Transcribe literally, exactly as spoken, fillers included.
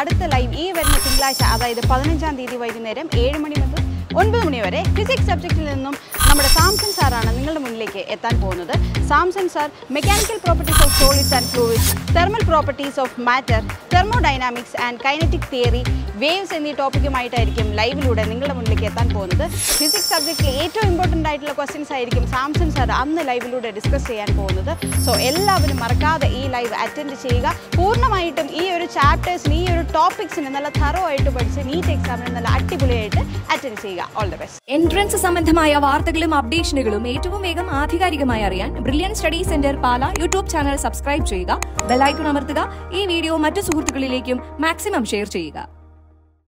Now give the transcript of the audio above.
അടുത്ത ലൈവ് ഈ വരുന്ന തിങ്കളാഴ്ച അതായത് പതിനഞ്ചാം തീയതി വൈകുന്നേരം ഏഴ് മണി മുതൽ ഒൻപത് മണി വരെ ഫിസിക്സ് സബ്ജക്റ്റിൽ നിന്നും നമ്മുടെ സാംസൺ സാറാണ് നിങ്ങളുടെ മുന്നിലേക്ക് എത്താൻ പോകുന്നത്. Samson sir mechanical properties of solids and fluids, thermal properties of matter, thermodynamics and kinetic theory, waves എന്നീ ടോപ്പിക്കുമായിട്ടായിരിക്കും ലൈവിലൂടെ നിങ്ങളുടെ മുന്നിലേക്ക് എത്താൻ പോകുന്നത്. ഫിസിക്സ് സബ്ജക്റ്റിലെ ഏറ്റവും ഇമ്പോർട്ടൻ്റ് ആയിട്ടുള്ള ക്വസ്റ്റ്യൻസ് ആയിരിക്കും സാംസൺ സാർ അന്ന് ലൈവിലൂടെ ഡിസ്കസ് ചെയ്യാൻ പോകുന്നത്. സോ എല്ലാവരും മറക്കാതെ ഈ ലൈവ് അറ്റൻഡ് ചെയ്യുക. പൂർണ്ണമായിട്ടും ഈ ഒരു ചാപ്റ്റേഴ്സിന്, ഈ ഒരു ടോപ്പിക്സിന് നല്ല തറോ ആയിട്ട് പഠിച്ച് നീറ്റ് എക്സാമിന് നല്ല അടിപൊളിയായിട്ട് അറ്റൻഡ് ചെയ്യുക. All the best. എൻട്രൻസ് സംബന്ധമായ വാർത്തകളും അപ്ഡേഷനുകളും ഏറ്റവും വേഗം ആധികാരികമായി അറിയാൻ brilliant study centre Pala YouTube channel subscribe ചെയ്യുക, ബെൽ ഐക്കൺ അമർത്തുക, ഈ വീഡിയോ മറ്റു സുഹൃത്തുക്കളിലേക്കും മാക്സിമം ഷെയർ ചെയ്യുക.